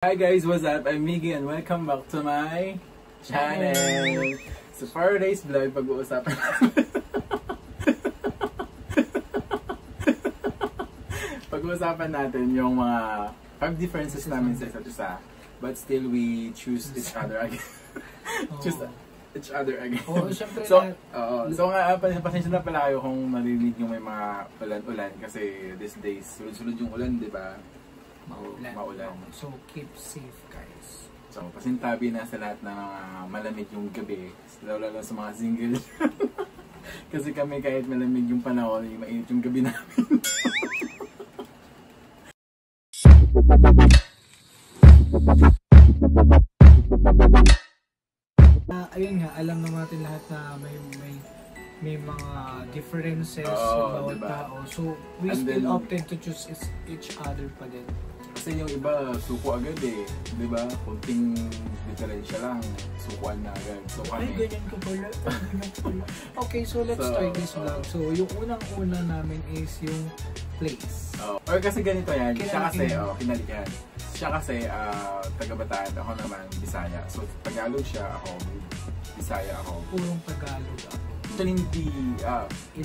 Hi guys, what's up? I'm Miggy and welcome back to my channel. So for today's vlog, pag-uusapan natin yung mga differences namin sa isa't isa. But still we choose each other again. Choose each other again. So nga, pasensya na pala kayo kung marinig yung may mga ulan-ulan kasi these days, sulod-sulod yung ulan, di ba? Maulan. So keep safe guys. So pasintabi na sa lahat ng malamig yung gabi. Lalo na sa mga single. Kasi kami kahit malamig yung panahon, mainit yung gabi namin. Ayun nga, alam naman natin lahat na may mga differences about tao. So we still opted to choose each other pa din. Kasi yung iba, suko agad eh. Diba? Kunting differential lang, sukuan na agad. So, ay, ganyan ka pala. Okay, so let's start this vlog. So, yung unang-una namin is yung place. Or kasi ganito yan. Siya kasi, kinalikan. Siya kasi, taga-Bataan. Ako naman, Bisaya. So, Tagalog siya ako. Bisaya ako. Purong Tagalog ako. Ito hindi,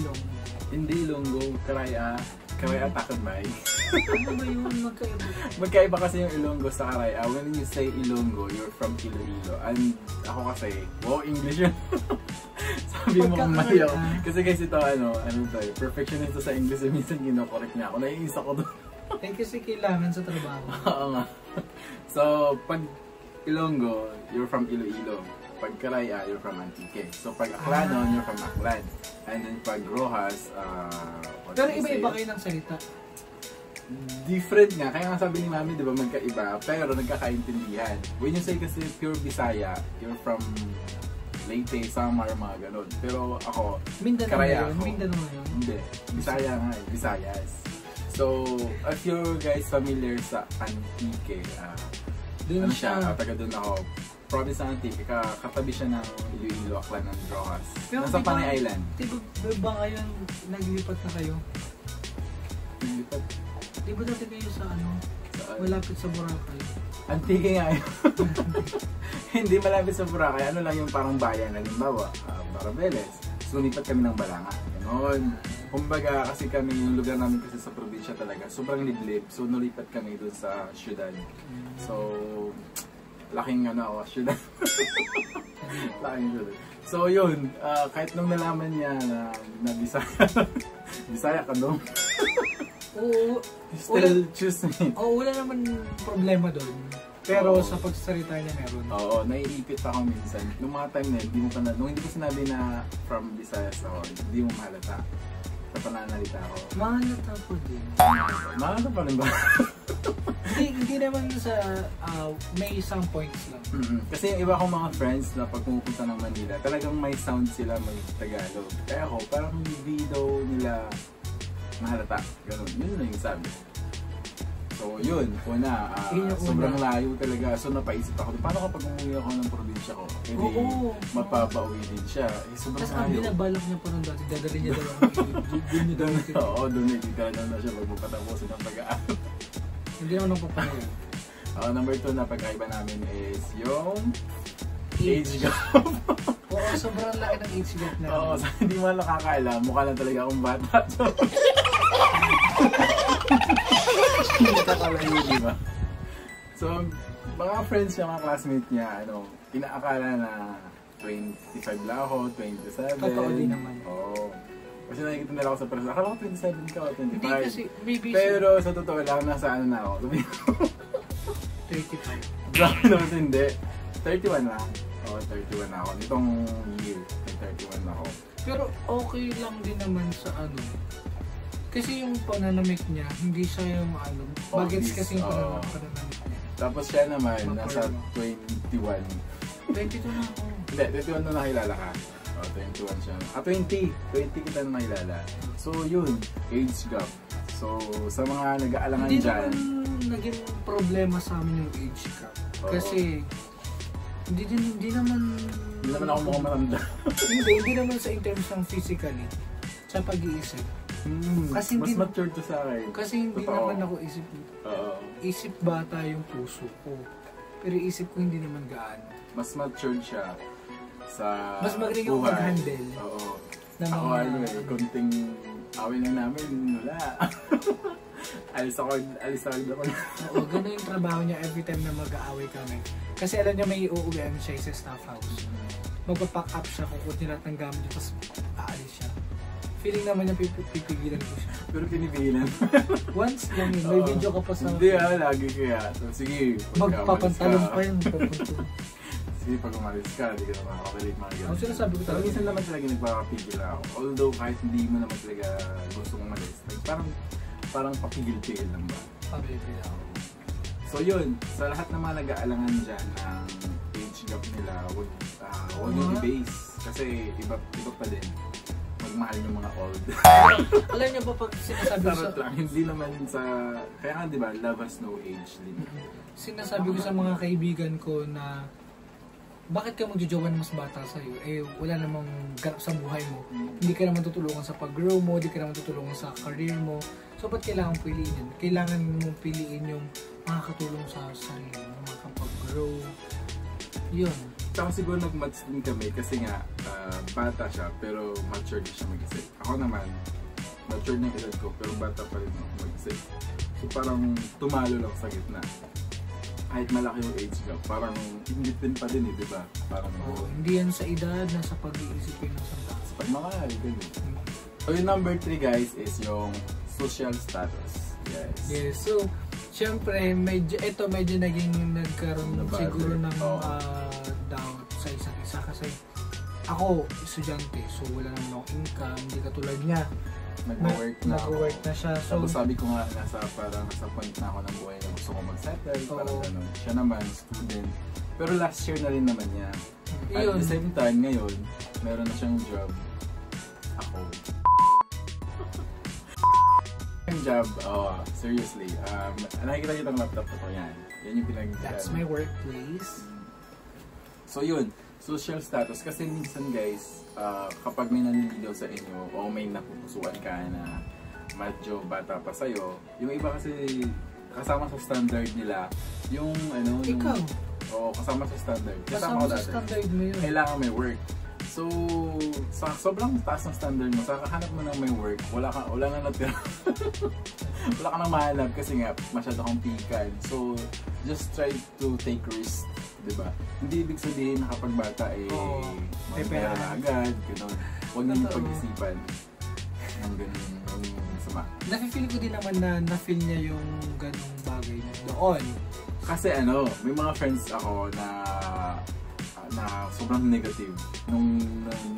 Ilonggo. Hindi Ilonggo. Karaya Takamay. Ano ba yun? Magkaiba? Magkaiba kasi yung Ilonggo sa Karaya. When you say Ilonggo, you're from Iloilo. And ako kasi, wow, English yun. Sabi mo kong mayaw. Kasi guys ito, perfectionist ito sa English. Minsan gino-correct niya ako. Naiisa ko doon. Thank you, si kailangan sa trabaho. Oo nga. So, pag Ilonggo, you're from Iloilo. Pag Karaya, you're from Antique. So pag Aclanon, you're from Aklan. And then pag Rojas, pero iba-iba kayo ng salita. Different nga. Kaya nga sabi ni Mami, di ba magkaiba? Pero nagkakaintindihan. When you say kasi pure Bisaya, you're from Leyte, Samar, mga ganun. Pero ako, Karaya ako. Mindanao yun? Hindi. Bisaya nga. Visayas. So, if you're guys familiar sa Antique, doon siya. Taga doon ako. Province ng Antique, katabi siya ng Iloilo, Aklan ng Rojas. Nasa Panay Island. Di ba ngayon naglipat na kayo? Naglipat? Di ba natin kayo sa malapit sa Boracay? Antique nga yun. Hindi malapit sa Boracay, ano lang yung parang bayan. Halimbawa, Barabeles. So nipat kami ng Balanga. Ganon. Kumbaga kasi kami, yung lugar namin kasi sa probinsya talaga, sobrang liblib. So nalipat kami doon sa syudad. So, laking nga na ako, syudad. Laking syudad. So yun, kahit nung nalaman niya na Bisaya, Bisaya ka doon. Oo. Still choose me. Oo, wala naman problema doon. Pero sa pagsasalita niya meron. Oo, naiipit ako minsan. Nung mga time na yun, nung hindi ko sinabi na from Visayas ako, hindi mo mahalata. Sa pananalita ako. Mahalata po din. Mahalata pa rin ba? Hindi naman sa may isang points lang. Kasi yung iba kong mga friends na pag pumupunta ng Manila, talagang may sound sila may Tagalog. Kaya ako, parang hindi daw nila mahalata. Ganun, yun na yung sabi. So yun, una, sobrang layo talaga. So napaisip ako, paano kapag umuwi ako ng probinsya ko? Pwede mapapauwi din siya. Eh, sobrang layo. Tapos ang binabalak niya po nung dati, dadali niya daw. Oo, doon na siya pag magpatapusin ang pag-aaral. Hindi naman ang papayag. Number 2 na pagkaiba namin is yung age gap. Oo, sobrang laki ng age gap na. Oo, hindi mo nakakailam. Mukha lang talaga akong bata. Hindi nakakala yun, di ba? So, mga friends niya, mga classmate niya, inaakala na 25 lang ako, 27. Totoo din naman. Oo. Kasi nakikita nila ako sa person, akala ko 27 ka o 25. Pero sa totoo lang, nasa ano na ako. 35. Grabe naman hindi. 31 lang. Oo, 31 na ako. Nitong year, 31 na ako. Pero okay lang din naman sa ano. Kasi yung pananamit niya, hindi siya yung ano. Bagets kasi yung pananamit niya. Tapos siya naman, nasa 21. 22 na ako. Hindi, 21 na nakilala ka. 21 siya. 20 kita na nakilala. So yun, age gap. So sa mga nag-aalangan dyan, hindi naging problema sa amin yung age gap. Kasi hindi naman ako mukhang matanda. Hindi naman sa in terms ng physically, sa pag-iisip. Kasi mas matured to sa akin. Kasi hindi naman ako isip, isip bata yung puso ko. Pero isip ko hindi naman gaano. Mas matured siya sa mas magaling yung mag-handle. Oo. Ako ano eh, kunting awin na namin, wala. Alis ako naman. Oo, gano'n yung trabaho niya every time na mag-aaway kami. Kasi alam niya may uuwihan siya sa staff house. Magpa-pack up siya, kukunin lahat ng gamit niya, tapos aalis siya. Feeling naman niya pipigilan ko siya. Pero pinipigilan. Once lang yun, may video ka pa sa... Hindi ah, lagi kaya. So sige, magpapantalong pa yun. Kasi pag umalis ka, hindi ka na makakabalik mga gano'n. Ang sinasabi ko talaga. Minsan naman talaga nagpapapigil ako. Although kahit hindi mo naman talaga gusto mong malis. Parang papigil-pigil lang ba? Papigil ako. So yun, sa lahat ng mga nag-aalangan dyan ang age gap nila, huwag yung i-base. Kasi iba pa din. Magmahal ng mga old. Alam niyo ba pag sinasabi ko sa... lang, hindi naman sa... Kaya nga diba, love has no age limit. Sinasabi ko sa mga kaibigan ko na bakit ka magjojowan mas bata sa'yo? Eh, wala namang ganap sa buhay mo. Hindi ka naman tutulungan sa pag-grow mo, hindi ka naman tutulungan sa career mo. So, ba't kailangan piliin yun? Kailangan mo piliin yung makakatulong sa sarili mo, makakapag-grow. Yun. Saka siguro nag-match din kami kasi nga, bata siya, pero mature din siya mag-isip. Ako naman, mature na edad ko, pero bata pa rin ako mag-isip. So, parang tumalo lang sa gitna. Kahit malaki yung age gap, parang ingitin pa din eh, di ba? Parang oh, hindi yan sa edad, nasa pag-iisipin ng santa. Sa pagmamahal, ganun. So yung number 3 guys is yung social status. Yes. Yes, so syempre, medyo naging nagkaroon siguro ng doubt sa isang isa kasi ako, estudyante, so wala namang income, hindi katulad niya. Nag-work na siya. So, tapos sabi ko nga, nasa point na ako ng buhay na gusto ko mag-settle. Parang gano'n. Siya naman, student. Pero last year na rin naman niya. At the same time, ngayon, meron na siyang job. Ako. Yung job, seriously. Nakikita niyo itong laptop ko yan. Yan yung pinag- That's my workplace. So yun. Social status kasi minsan guys, kapag may naniligaw sa inyo o may napupusuan ka na medyo bata pa sa'yo, yung iba kasi kasama sa standard nila, yung ano... Ikaw? Oo, kasama sa standard. Kasama sa standard mo yun. Kailangan may work. So, sa sobrang taas ng standard mo, sa kahanap mo ng may work, wala na natira. Wala ka nang mahanap kasi nga masyado kang pikan. So, just try to take risks. Diba? Hindi ibig sabihin na kapag bata eh magpera na agad, gano'n. Huwag nang pag-isipan ng gano'n sama. Nafe-feel ko din naman na na-feel niya yung gano'ng bagay na doon. Kasi ano, may mga friends ako na sobrang negative nung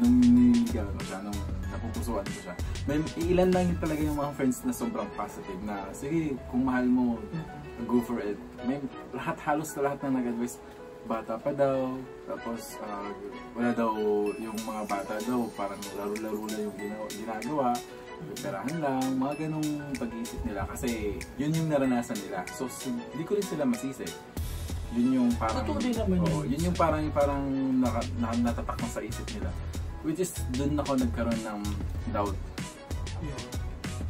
niligaw ko siya, nung napupusuan ko siya. May ilan lang talaga yung mga friends na sobrang positive na sige, kung mahal mo, go for it. May halos lahat na nag-advise bata pa daw, tapos wala daw yung mga bata daw, parang laro-laro na yung ginagawa, pagperahan lang, mga ganong pag-iisip nila kasi yun yung naranasan nila. So hindi ko rin sila masisi. Yun yung parang, yun yung parang natatak na sa isip nila. Which is, dun ako nagkaroon ng doubt. Yeah.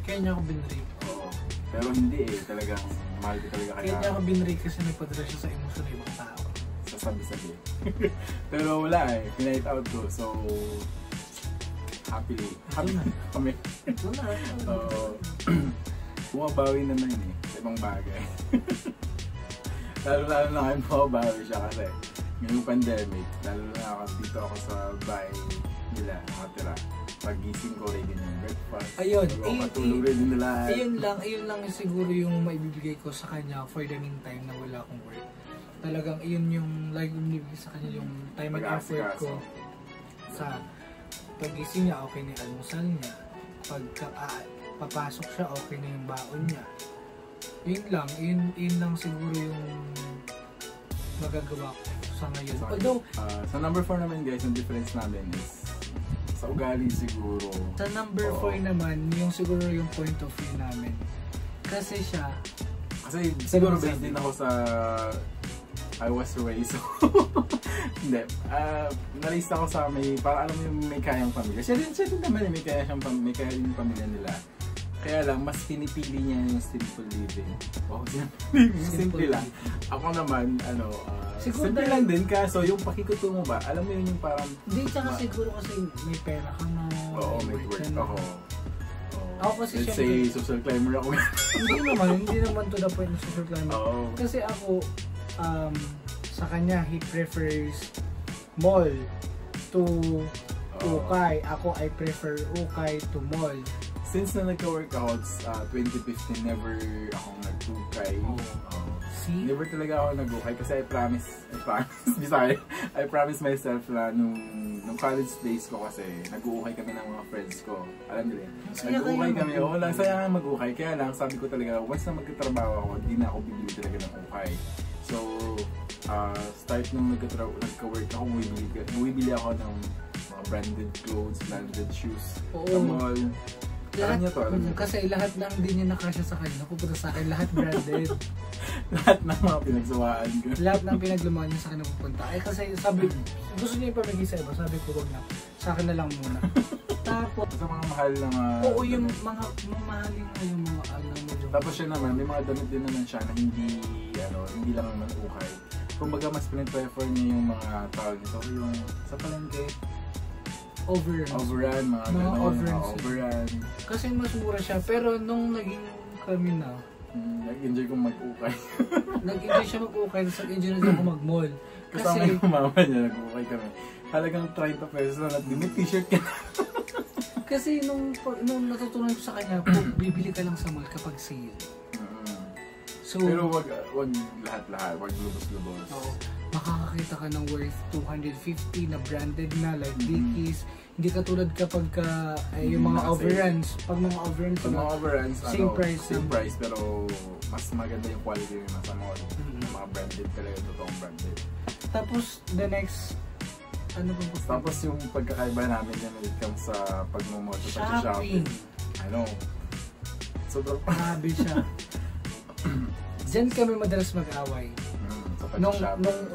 Kaya niya ako binrake. Oo, pero hindi eh, talagang mahal ko talaga kaya. Kaya niya ako binrake kasi nagpadala siya sa emosyon ng ibang tao. Sabi-sabi. Pero wala eh, pinahit out ko. So, happy kami. Ito na. So, bumabawi naman eh, sa ibang bagay. Lalo na kayo bumabawi siya kasi ngayong pandemic, lalo na ako dito ako sa bahay nila nakatira. Pagising ko rin din yung breakfast. Ayun. Patulog rin din nila. Ayun lang siguro yung maibibigay ko sa kanya for the meantime na wala akong work. Talagang iyon yung like binibigay sa kanya yung time and effort ko sa pagising niya, okay na yung almusal niya, papasok siya, okay na yung baon niya. Yun lang siguro yung magagawa ko sa ngayon. Sorry. Although sa number 4 naman guys, yung difference namin is sa ugali siguro. Sa number 4 naman, yung siguro yung point of view namin. Kasi siguro based din ako sa I was raised. Hindi. Na-raised ako sa may, para alam mo yung may kayang pamilya. Siya din naman eh, may kaya yung pamilya nila. Kaya lang, mas pinipili niya yung simple living. Oh, simple lang. Ako naman, ano, simple lang din kaso yung pakikutungo ba, alam mo yun yung parang... Hindi, tsaka siguro kasi may pera ka na. Oo, may work ako. Ako kasi let's say, social climber ako. Hindi naman to the point na social climber. Oh. Kasi ako, sa kanya, he prefers mall to ukay. Ako, I prefer ukay to mall. Since na nagka-workouts, 2015, never akong nag-ukay. Never talaga ako nag-ukay kasi I promise, sorry, I promise myself na nung college days ko kasi, nag-ukay kami ng mga friends ko. Alam nila, nag-ukay kami. Oo, lang saya mag-ukay. Kaya lang, sabi ko talaga, once na magkatrabaho ako, hindi na ako bibili talaga ng ukay. So, start nung nagka-work ako, bumibili ako ng mga branded clothes, branded shoes, sa mall. Lahat, kasi lahat ng hindi niya nakasya sa kanya, pupunta sa akin, lahat branded. Lahat ng mga pinagsawaan ko. Lahat ng pinaglumaan niya sa akin pupunta. Eh kasi sabi, gusto niya ipamigay sa iba, sabi ko huwag na, sa akin na lang muna. Tapos, sa mga mahal na mga... Oo, yung mga mahalin na yung mga alam mo. Tapos siya naman, may mga damit din naman siya na hindi lang naman ukay. Kumbaga mas pinag-prefer niya yung mga tawag nito, yung sa palengke. Overrun, mga overrun. Kasi mas mura siya, pero nung naging kami na, nag-enjoy kong mag-ukay. Nag-enjoy siya mag-ukay, tapos nag-enjoy na siya kung mag-mall. Kasama yung mama niya, nag-ukay kami. Halagang 30 pesos lang at may t-shirt ka. Kasi nung natutunan ko sa kanya, bibili ka lang sa mall kapag sale. So, pero wag lahat-lahat, wag lubos-lubos. Makakakita ka ng worth 250 na branded na like Dickies. Hindi katulad kapag yung mga overruns. Pag mga overruns, same price pero mas maganda yung quality na nasa mall. Mga branded talaga, totoong branded. Tapos the next, ano bang gusto? Tapos yung pagkakaiba namin yan when it comes sa pagmumoto sa shopping. I know. Sobrang habi siya. Diyan kami madalas mag-away. Nung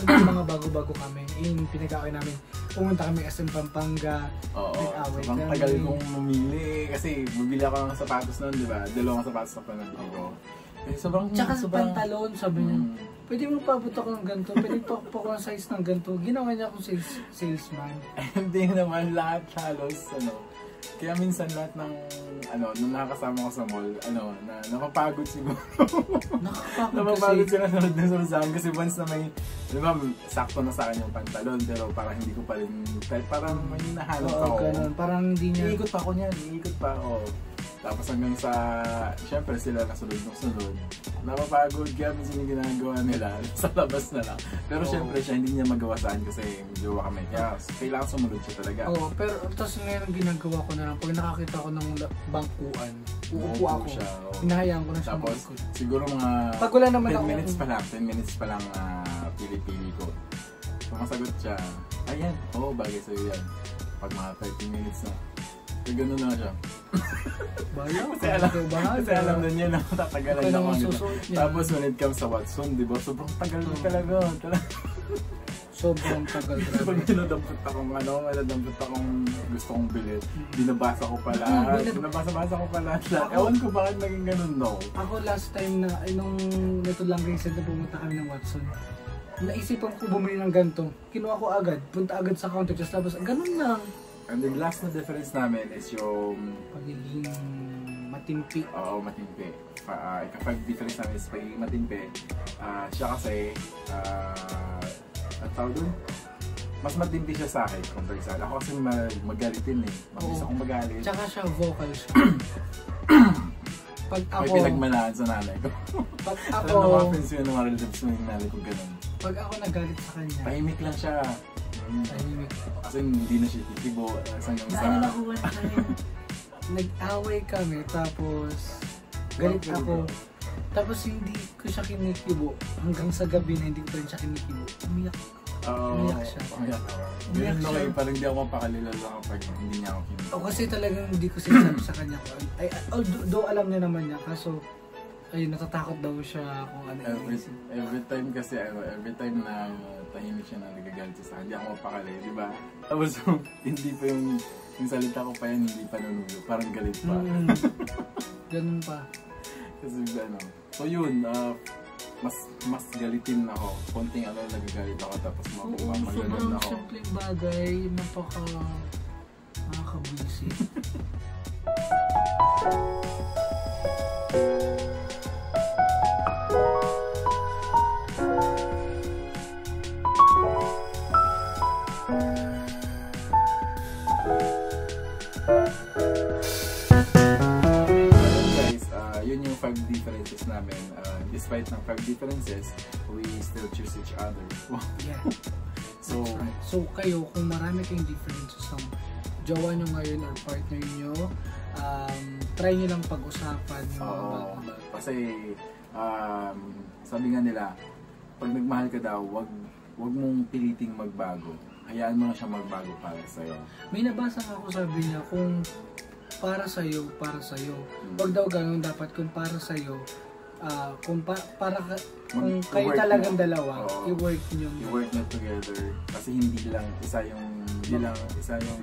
mga bago-bago kami, yung pinag-away namin, pumunta kami SM Pampanga, nag-away kami. Tagal kong mamili kasi bumili ako ng sapatos noon, di ba? Dalawang sapatos na pinabili ko. Tsaka sa pantalon, sabi niya, pwede mo paabot ako ng ganito, pwede pa ako ng size ng ganito. Ginawa niya akong salesman. Hindi naman lahat halos, kaya minsan lahat ng nung nakakasama ko sa mall, napapagod siguro. Napapagod sila na nagsusunod kasi once na may, di ba, sakto na sa akin yung pantalon, pero parang hindi ko pa rin, parang may nahanap ako. Parang hindi niya. Iikot pa ako. Tapos hanggang sa, syempre sila nasunod. Napapagod, kaya minsan yung ginagawa nila, sa labas na lang. Pero syempre siya, hindi niya magawa saan kasi jowa kami. Kaya kailangan sumunod siya talaga. Oo, pero tapos ngayon ginagawa ko na lang, pag nakakita ko ng bangkuan, uupo ako. Hinahayaan ko na siya. Tapos siguro mga 10 minutes pa lang pili-pili ko. Sumasagot siya, ayan, oo, bagay sa'yo yan. Pag mga 30 minutes na. Kaya gano'n na siya. Kasi alam na niya na tatagalan na ako. Tapos when it comes sa Watson, di ba? Sobrang tagal na talaga. Sobrang tagal na. Pag nadampot akong gusto kong bilit, binabasa ko pala. Ewan ko bakit naging gano'n, no? Ako last time na, nung ito lang recent na pumunta kami ng Watson, naisipan ko bumili ng ganito. Kinuha ko agad, punta agad sa counter, just tapos gano'n lang. And the last na difference namin is yung pagiging matimpi. Oo, matimpi. Ika-5 difference namin is pagiging matimpi. Siya kasi, at tawag doon, mas matimpi siya sa akin compared sa akin. Ako kasi magalitin eh. Mabilis akong magalit. Tsaka siya, vocal siya. Pag ako... May pinagmanahan sa nanay ko. Pag ako... Alam na ma-offense yun ng mga relatives mo yung nanay ko ganun. Pag ako nagalit sa kanya... Tahimik lang siya. Kasi hindi na siya titibo. Nakuha na kami. Nag-away kami, tapos galit ako. Tapos hindi ko siya kinikibo. Hanggang sa gabi na hindi ko pa rin siya kinikibo. Umiyak siya. Ganun na kayo, parang hindi ako mapakalila lang kapag hindi niya ako kinikibo. Kasi talagang hindi ko sinasabi sa kanya. Although alam niya naman niya, kaso Ay, natatakot daw siya kung ano every time kasi ano, every time na tahimik siya na nagagalit sa akin, hindi ako mapakali, di ba? Tapos hindi pa yung salita ko pa yan, hindi pa nanulo, parang galit pa. Ganun pa. Kasi ano, so yun, mas galitin ako. Konting ano, nagagalit ako tapos mapapagalanan ako. So, simpleng bagay, nakakabwisit. Differences namin. Despite ng 5 differences, we still choose each other. Yeah. So, right. So kayo, kung marami kayong differences ng jowa nyo ngayon or partner nyo, try nyo lang pag-usapan yung mga kasi, sabi nga nila, pag nagmahal ka daw, wag mong piliting magbago. Hayaan mo na siya magbago para sa'yo. May nabasa ako, sabi niya, kung para sa'yo. Huwag daw ganun, dapat kung para sa'yo, kung kayo talagang dalawa, i-work nyo. I-work nyo together. Kasi hindi lang isa yung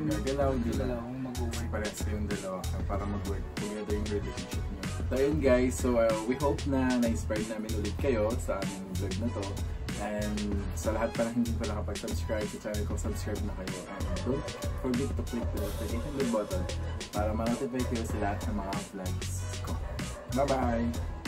gagalaw, hindi lang mag-work. Parehas kayong dalawa para mag-work together yung relationship nyo. So yun guys, so we hope na na-inspired namin ulit kayo sa aming vlog na to. And sa lahat pa na hindi pala nakapag-subscribe sa channel ko, subscribe na kayo. And don't forget to click the notification bell button para ma-notify kayo sa lahat ng mga vlogs ko. Bye-bye!